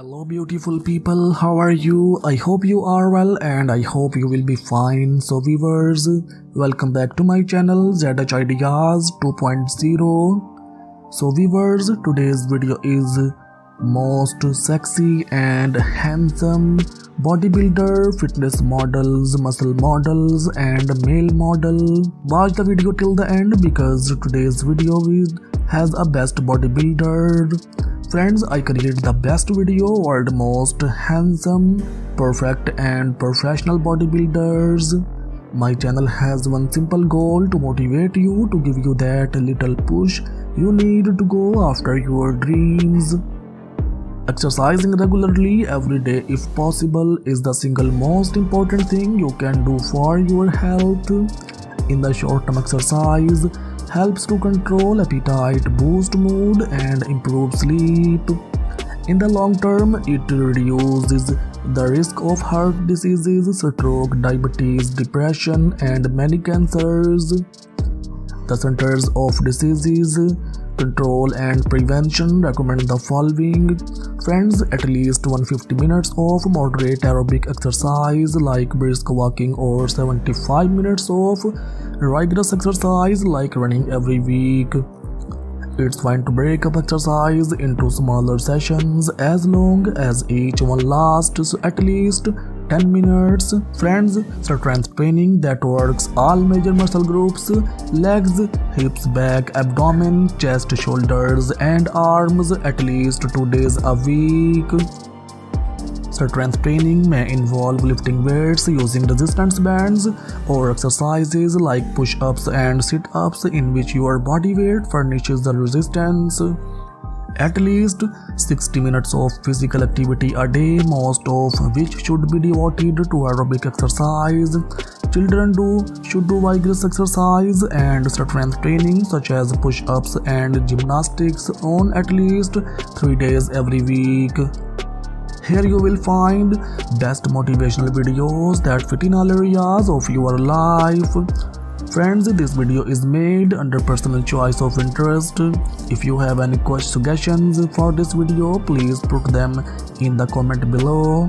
Hello beautiful people, how are you? I hope you are well and I hope you will be fine. So viewers, welcome back to my channel ZH Ideas 2.0. So viewers, today's video is most sexy and handsome bodybuilder, fitness models, muscle models and male model. Watch the video till the end because today's video has a best bodybuilder. Friends, I create the best video or the most handsome, perfect and professional bodybuilders. My channel has one simple goal: to motivate you, to give you that little push you need to go after your dreams. Exercising regularly every day if possible is the single most important thing you can do for your health. In the short term, exercise helps to control appetite, boost mood and improve sleep. In the long term, it reduces the risk of heart diseases, stroke, diabetes, depression and many cancers. The Centers of Diseases Control and Prevention recommend the following. Friends, at least 150 minutes of moderate aerobic exercise like brisk walking or 75 minutes of rigorous exercise like running every week. It's fine to break up exercise into smaller sessions as long as each one lasts at least 10 minutes. Friends, strength training that works all major muscle groups: legs, hips, back, abdomen, chest, shoulders and arms, at least 2 days a week. Strength training may involve lifting weights, using resistance bands or exercises like push-ups and sit-ups in which your body weight furnishes the resistance. At least 60 minutes of physical activity a day, most of which should be devoted to aerobic exercise. Children should do vigorous exercise and strength training such as push-ups and gymnastics on at least 3 days every week. Here you will find best motivational videos that fit in all areas of your life. Friends, this video is made under personal choice of interest. If you have any questions, suggestions for this video, please put them in the comment below.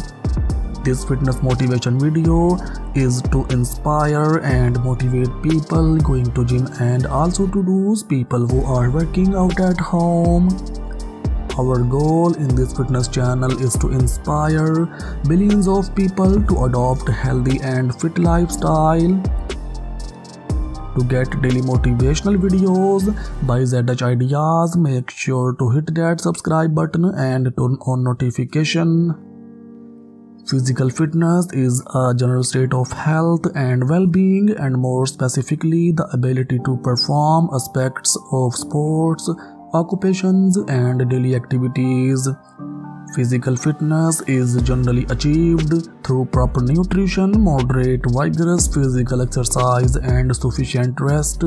This fitness motivation video is to inspire and motivate people going to gym and also to those people who are working out at home. Our goal in this fitness channel is to inspire billions of people to adopt healthy and fit lifestyle. To get daily motivational videos by ZH Ideas, make sure to hit that subscribe button and turn on notification. Physical fitness is a general state of health and well-being, and more specifically the ability to perform aspects of sports, occupations and daily activities. Physical fitness is generally achieved through proper nutrition, moderate vigorous physical exercise and sufficient rest.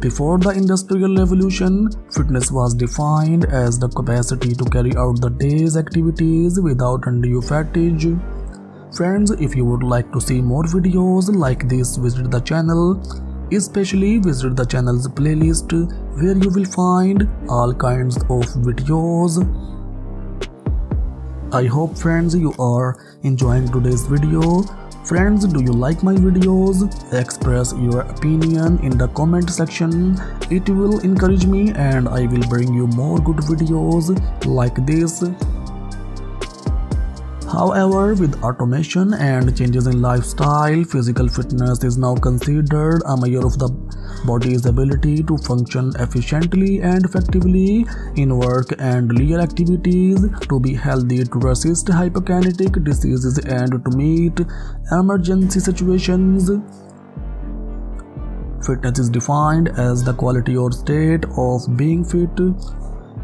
Before the Industrial Revolution, fitness was defined as the capacity to carry out the day's activities without undue fatigue. Friends, if you would like to see more videos like this, visit the channel. Especially visit the channel's playlist where you will find all kinds of videos. I hope friends you are enjoying today's video. Friends, do you like my videos? Express your opinion in the comment section. It will encourage me and I will bring you more good videos like this. However, with automation and changes in lifestyle, physical fitness is now considered a measure of the body's ability to function efficiently and effectively in work and leisure activities, to be healthy, to resist hyperkinetic diseases and to meet emergency situations. Fitness is defined as the quality or state of being fit.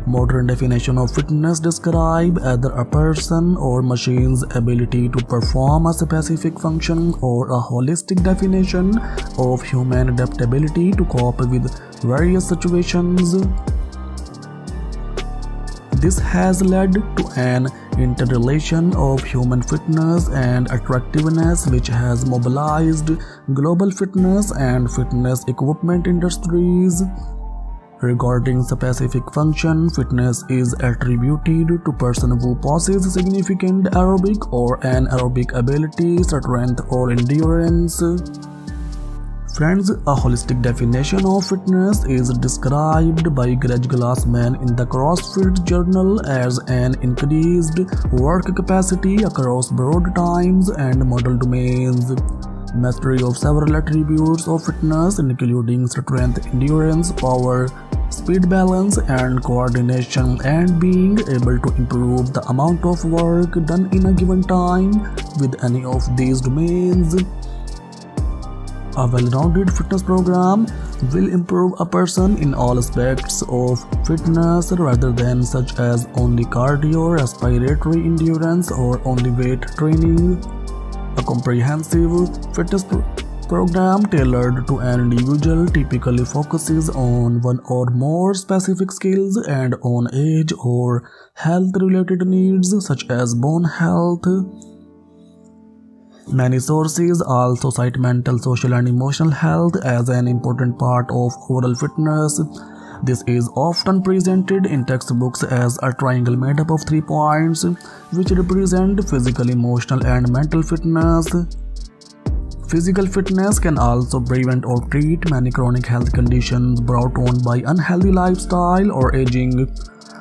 Modern definition of fitness describe either a person or machine's ability to perform a specific function, or a holistic definition of human adaptability to cope with various situations. This has led to an interrelation of human fitness and attractiveness, which has mobilized global fitness and fitness equipment industries. Regarding the specific function, fitness is attributed to person who possesses significant aerobic or anaerobic ability, strength or endurance. Friends, a holistic definition of fitness is described by Greg Glassman in the CrossFit Journal as an increased work capacity across broad times and modal domains. Mastery of several attributes of fitness, including strength, endurance, power, speed, balance, and coordination, and being able to improve the amount of work done in a given time with any of these domains. A well-rounded fitness program will improve a person in all aspects of fitness rather than such as only cardio, respiratory endurance, or only weight training. A comprehensive fitness program tailored to an individual typically focuses on one or more specific skills and on age or health-related needs such as bone health. Many sources also cite mental, social, and emotional health as an important part of overall fitness. This is often presented in textbooks as a triangle made up of 3 points, which represent physical, emotional, and mental fitness. Physical fitness can also prevent or treat many chronic health conditions brought on by unhealthy lifestyle or aging.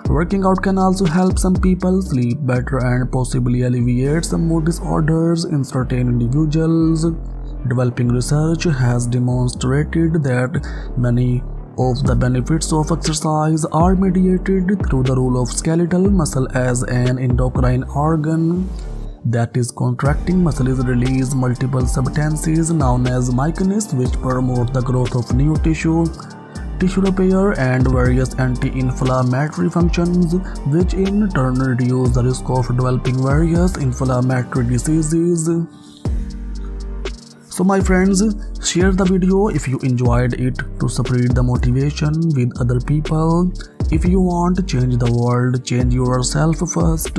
Working out can also help some people sleep better and possibly alleviate some mood disorders in certain individuals. Developing research has demonstrated that many of the benefits of exercise are mediated through the role of skeletal muscle as an endocrine organ. That is, contracting muscles release multiple substances known as myokines, which promote the growth of new tissue, tissue repair, and various anti-inflammatory functions, which in turn reduce the risk of developing various inflammatory diseases. So my friends, share the video if you enjoyed it to spread the motivation with other people. If you want to change the world, change yourself first.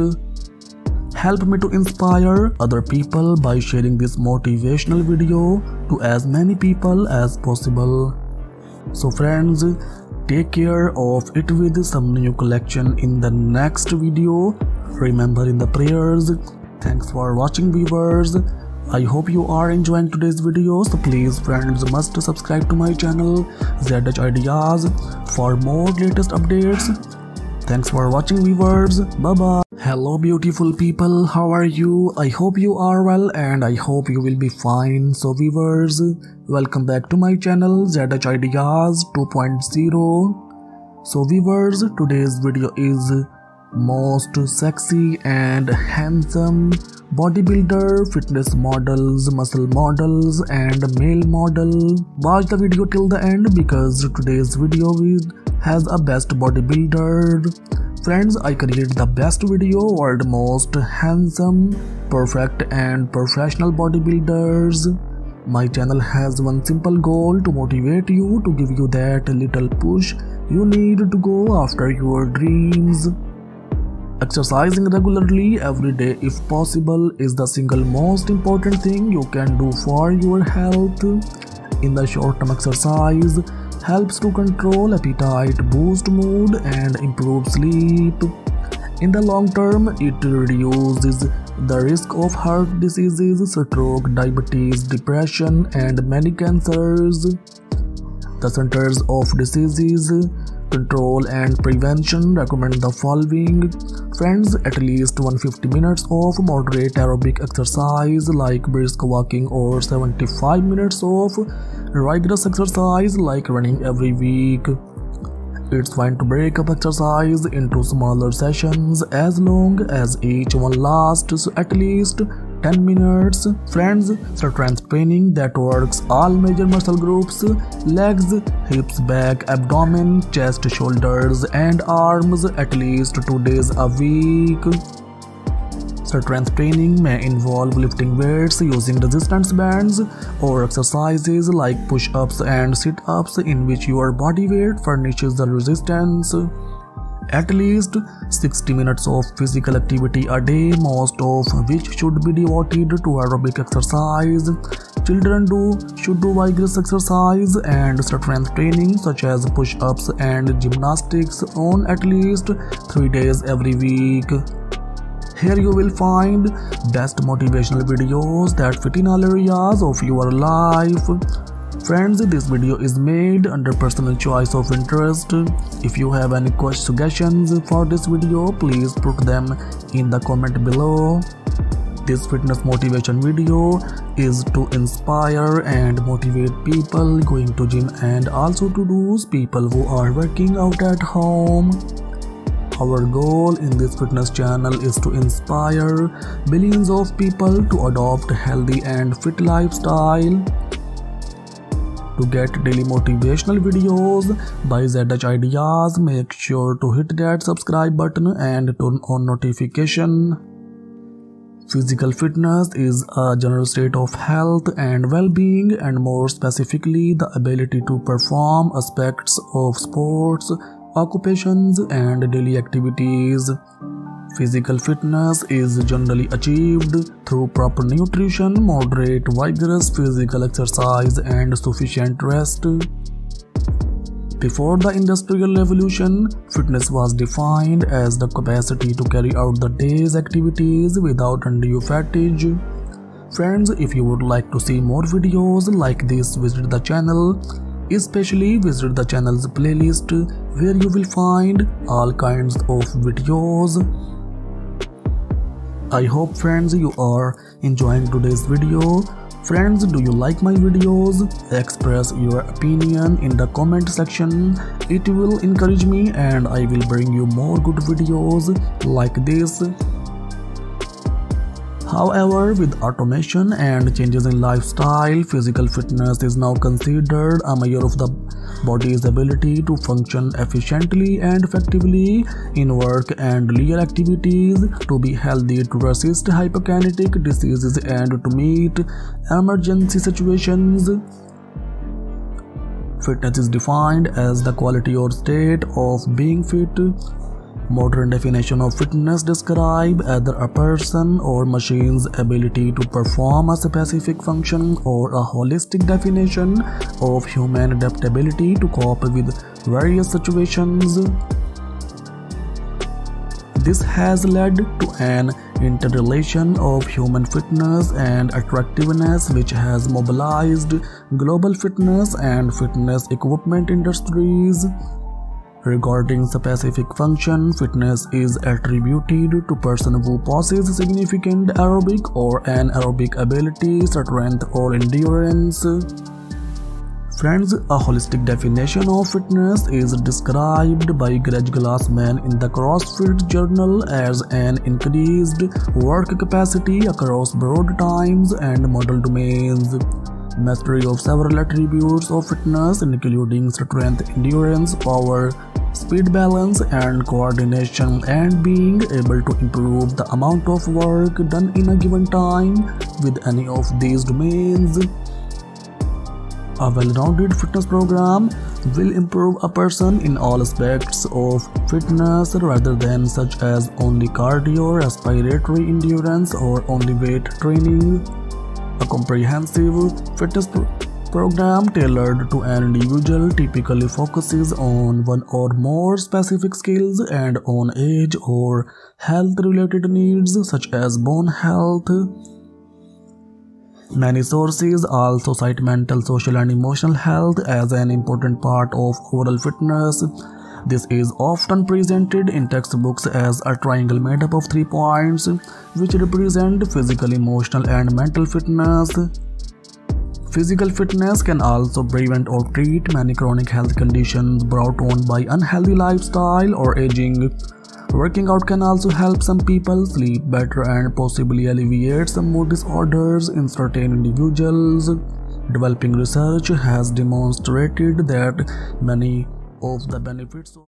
Help me to inspire other people by sharing this motivational video to as many people as possible. So friends, take care of it with some new collection in the next video. Remember in the prayers. Thanks for watching, viewers. I hope you are enjoying today's video, so please friends must subscribe to my channel ZH Ideas for more latest updates. Thanks for watching, viewers. Bye bye. Hello beautiful people, how are you? I hope you are well and I hope you will be fine. So viewers, welcome back to my channel ZH Ideas 2.0. So viewers, today's video is most sexy and handsome bodybuilder, fitness models, muscle models, and male model. Watch the video till the end because today's video has a best bodybuilder. Friends, I created the best video or the most handsome, perfect, and professional bodybuilders. My channel has one simple goal: to motivate you, to give you that little push you need to go after your dreams. Exercising regularly every day if possible is the single most important thing you can do for your health. In the short term, exercise helps to control appetite, boost mood, and improve sleep. In the long term, it reduces the risk of heart diseases, stroke, diabetes, depression, and many cancers. The Centers of Diseases Control and Prevention recommend the following. Friends, at least 150 minutes of moderate aerobic exercise like brisk walking or 75 minutes of rigorous exercise like running every week. It's fine to break up exercise into smaller sessions as long as each one lasts at least 10 minutes. Friends, strength training that works all major muscle groups: legs, hips, back, abdomen, chest, shoulders, and arms, at least 2 days a week. Strength training may involve lifting weights, using resistance bands, or exercises like push-ups and sit-ups in which your body weight furnishes the resistance. At least 60 minutes of physical activity a day, most of which should be devoted to aerobic exercise. Children should do vigorous exercise and strength training such as push-ups and gymnastics on at least 3 days every week. Here you will find best motivational videos that fit in all areas of your life. Friends, this video is made under personal choice of interest. If you have any questions, suggestions for this video, please put them in the comment below. This fitness motivation video is to inspire and motivate people going to gym and also to those people who are working out at home. Our goal in this fitness channel is to inspire billions of people to adopt healthy and fit lifestyle. To get daily motivational videos by ZH Ideas, make sure to hit that subscribe button and turn on notification. Physical fitness is a general state of health and well-being, and more specifically the ability to perform aspects of sports, occupations and daily activities. Physical fitness is generally achieved through proper nutrition, moderate, vigorous physical exercise and sufficient rest. Before the Industrial Revolution, fitness was defined as the capacity to carry out the day's activities without undue fatigue. Friends, if you would like to see more videos like this, visit the channel. Especially visit the channel's playlist where you will find all kinds of videos. I hope friends you are enjoying today's video. Friends, do you like my videos? Express your opinion in the comment section. It will encourage me and I will bring you more good videos like this. However, with automation and changes in lifestyle, physical fitness is now considered a measure of the body's ability to function efficiently and effectively in work and leisure activities, to be healthy, to resist hyperkinetic diseases, and to meet emergency situations. Fitness is defined as the quality or state of being fit. Modern definition of fitness describe either a person or machine's ability to perform a specific function, or a holistic definition of human adaptability to cope with various situations. This has led to an interrelation of human fitness and attractiveness, which has mobilized global fitness and fitness equipment industries. Regarding specific function, fitness is attributed to person who possesses significant aerobic or anaerobic ability, strength or endurance. Friends, a holistic definition of fitness is described by Greg Glassman in the CrossFit Journal as an increased work capacity across broad times and modal domains. Mastery of several attributes of fitness, including strength, endurance, power, speed, balance, and coordination, and being able to improve the amount of work done in a given time with any of these domains. A well-rounded fitness program will improve a person in all aspects of fitness rather than such as only cardio, respiratory endurance, or only weight training. A comprehensive fitness program tailored to an individual typically focuses on one or more specific skills and on age or health-related needs such as bone health. Many sources also cite mental, social, and emotional health as an important part of overall fitness. This is often presented in textbooks as a triangle made up of 3 points, which represent physical, emotional, and mental fitness. Physical fitness can also prevent or treat many chronic health conditions brought on by unhealthy lifestyle or aging. Working out can also help some people sleep better and possibly alleviate some mood disorders in certain individuals. Developing research has demonstrated that many of the benefits